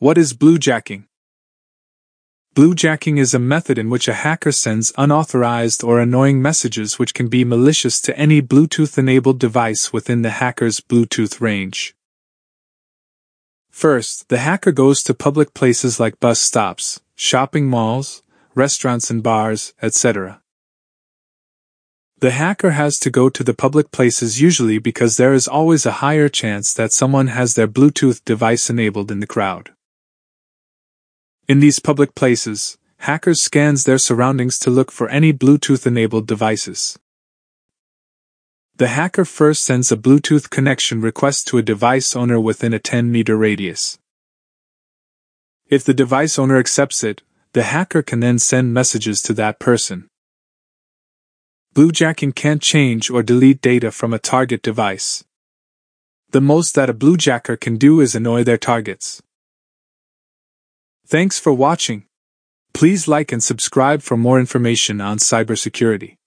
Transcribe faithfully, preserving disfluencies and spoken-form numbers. What is bluejacking? Bluejacking is a method in which a hacker sends unauthorized or annoying messages which can be malicious to any Bluetooth-enabled device within the hacker's Bluetooth range. First, the hacker goes to public places like bus stops, shopping malls, restaurants and bars, et cetera. The hacker has to go to the public places usually because there is always a higher chance that someone has their Bluetooth device enabled in the crowd. In these public places, hackers scan their surroundings to look for any Bluetooth-enabled devices. The hacker first sends a Bluetooth connection request to a device owner within a ten meter radius. If the device owner accepts it, the hacker can then send messages to that person. Bluejacking can't change or delete data from a target device. The most that a bluejacker can do is annoy their targets. Thanks for watching. Please like and subscribe for more information on cybersecurity.